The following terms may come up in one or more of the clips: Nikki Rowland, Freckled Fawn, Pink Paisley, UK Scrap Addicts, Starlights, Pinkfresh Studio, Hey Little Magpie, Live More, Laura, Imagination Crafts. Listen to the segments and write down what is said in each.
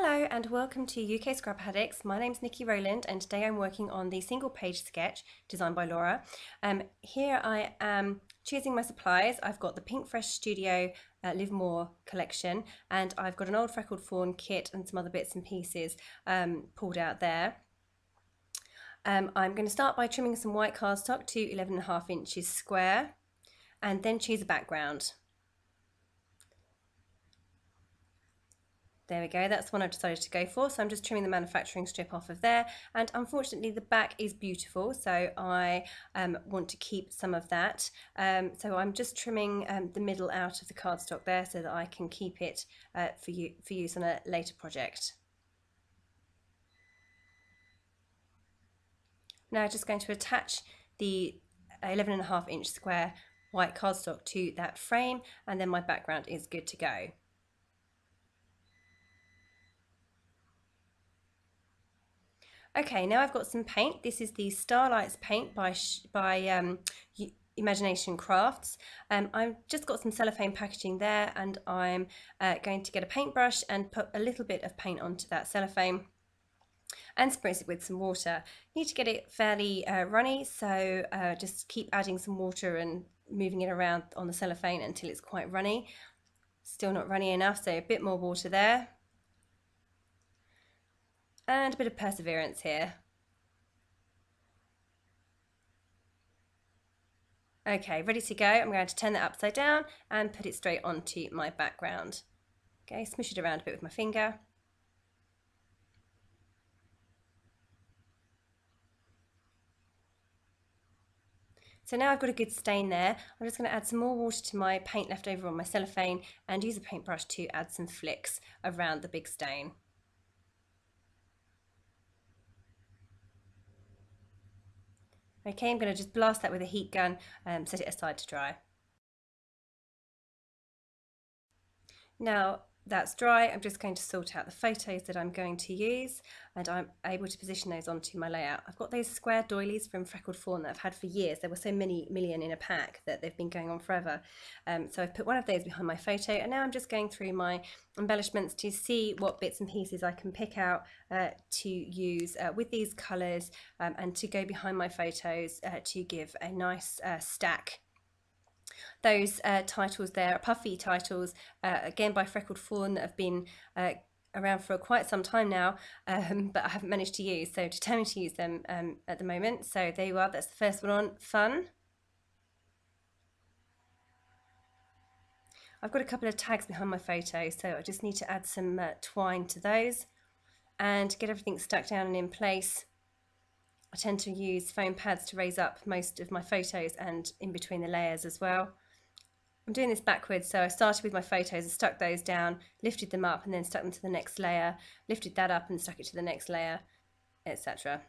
Hello and welcome to UK Scrap Addicts. My name's Nikki Rowland and today I'm working on the single page sketch designed by Laura. Here I am choosing my supplies. I've got the Pinkfresh Studio Live More collection and I've got an old Freckled Fawn kit and some other bits and pieces pulled out there. I'm going to start by trimming some white cardstock to 11.5 inches square and then choose a background. There we go, that's the one I've decided to go for. So I'm just trimming the manufacturing strip off of there. And unfortunately the back is beautiful, so I want to keep some of that. So I'm just trimming the middle out of the cardstock there so that I can keep it for use on a later project. Now I'm just going to attach the 11.5 inch square white cardstock to that frame and then my background is good to go. Okay, now I've got some paint. This is the Starlights paint by Imagination Crafts. I've just got some cellophane packaging there and I'm going to get a paintbrush and put a little bit of paint onto that cellophane and spritz it with some water. You need to get it fairly runny, so just keep adding some water and moving it around on the cellophane until it's quite runny. Still not runny enough, so a bit more water there. And a bit of perseverance here. Okay, ready to go. I'm going to turn that upside down and put it straight onto my background. Okay, smush it around a bit with my finger. So now I've got a good stain there. I'm just going to add some more water to my paint left over on my cellophane and use a paintbrush to add some flicks around the big stain. Okay, I'm going to just blast that with a heat gun and set it aside to dry. Now that's dry, I'm just going to sort out the photos that I'm going to use and I'm able to position those onto my layout. I've got those square doilies from Freckled Fawn that I've had for years. There were so many million in a pack that they've been going on forever. So I've put one of those behind my photo and now I'm just going through my embellishments to see what bits and pieces I can pick out to use with these colours and to go behind my photos to give a nice stack. Those titles there are puffy titles, again by Freckled Fawn, that have been around for quite some time now, but I haven't managed to use, so determined to use them at the moment. So there you are, that's the first one on, Fun. I've got a couple of tags behind my photo, so I just need to add some twine to those and get everything stuck down and in place. I tend to use foam pads to raise up most of my photos and in between the layers as well. I'm doing this backwards, so I started with my photos and stuck those down, lifted them up and then stuck them to the next layer, lifted that up and stuck it to the next layer, etc.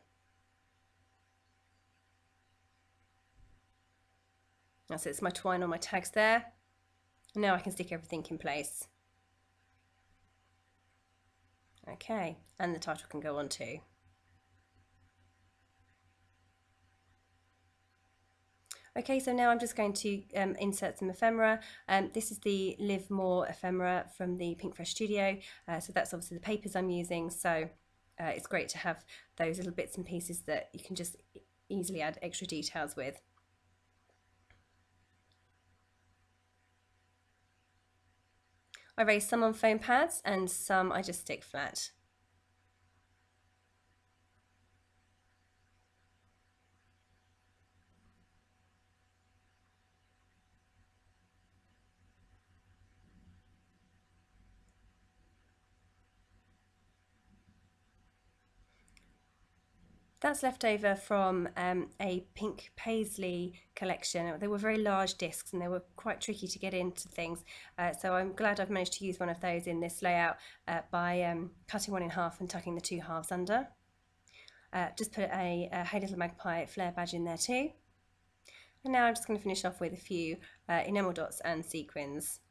So it's my twine on my tags there. Now I can stick everything in place. Okay, and the title can go on too. Okay, so now I'm just going to insert some ephemera. This is the Live More ephemera from the Pinkfresh Studio. So that's obviously the papers I'm using. So it's great to have those little bits and pieces that you can just easily add extra details with. I raise some on foam pads and some I just stick flat. That's left over from a Pink Paisley collection. They were very large discs and they were quite tricky to get into things. So I'm glad I've managed to use one of those in this layout by cutting one in half and tucking the two halves under. Just put a Hey Little Magpie flare badge in there too. And now I'm just going to finish off with a few enamel dots and sequins.